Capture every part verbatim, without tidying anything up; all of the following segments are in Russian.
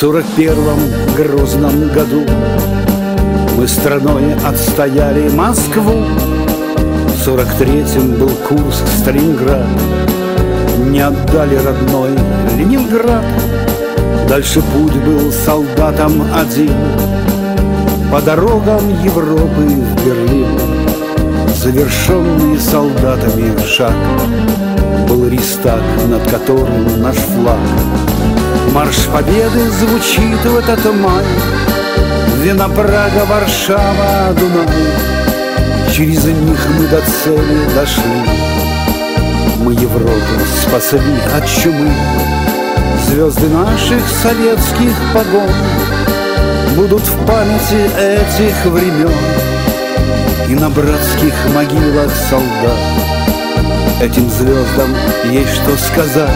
сорок первом грозном году мы страной отстояли Москву. В сорок третьем был курск, Сталинград, не отдали родной Ленинград. Дальше путь был солдатам один по дорогам Европы в Берлин. Завершенный солдатами шаг был Рейхстаг, над которым наш флаг. Марш Победы звучит в этот май, Вена, Прага, Варшава, Дунай. Через них мы до цели дошли, мы Европу спасли от чумы. Звезды наших советских погон будут в памяти этих времен. И на братских могилах солдат этим звездам есть что сказать.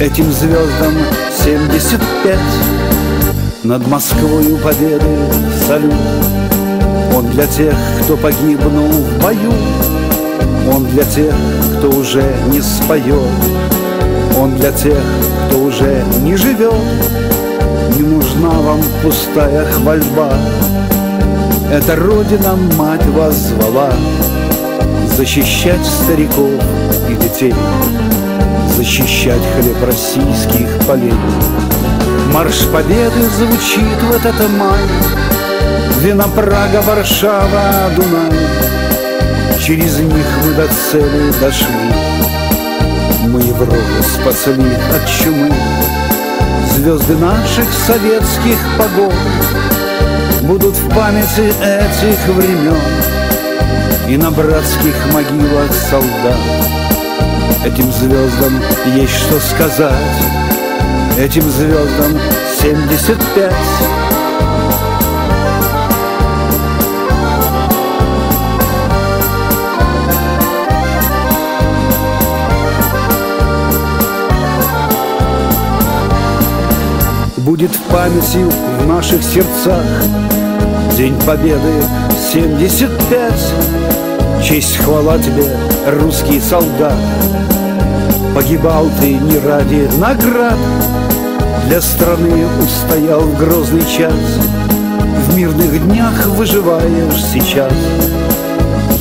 Этим звездам семьдесят пять. Над Москвою победы салют. Он для тех, кто погибнул в бою. Он для тех, кто уже не споет. Он для тех, кто уже не живет. Не нужна вам пустая хвальба. Эта Родина, мать вас звала защищать стариков и детей, защищать хлеб российских полей. Марш Победы звучит в этот май, Вена, Прага, Варшава, Дунай. Через них мы до цели дошли, мы Европу спасли от чумы. Звезды наших советских погон будут в памяти этих времен. И на братских могилах солдат этим звездам есть что сказать. Этим звездам семьдесят пять. Будет в памяти в наших сердцах День Победы семьдесят пять. Честь, хвала тебе, русский солдат. Погибал ты не ради наград, для страны устоял в грозный час. В мирных днях выживаешь сейчас.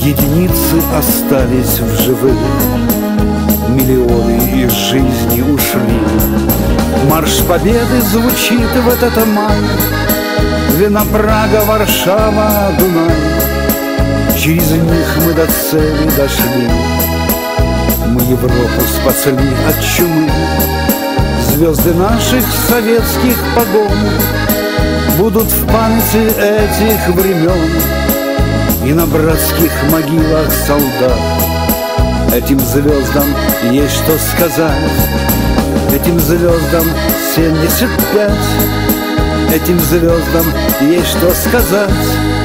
Единицы остались в живых, миллионы из жизни ушли. Марш Победы звучит в этот май, Вена, Прага, Варшава, Дунай. Через них мы до цели дошли, мы Европу спасли от чумы. Звезды наших советских погон будут в памяти этих времен. И на братских могилах солдат этим звездам есть что сказать. Этим звездам семьдесят пять. Этим звездам есть что сказать.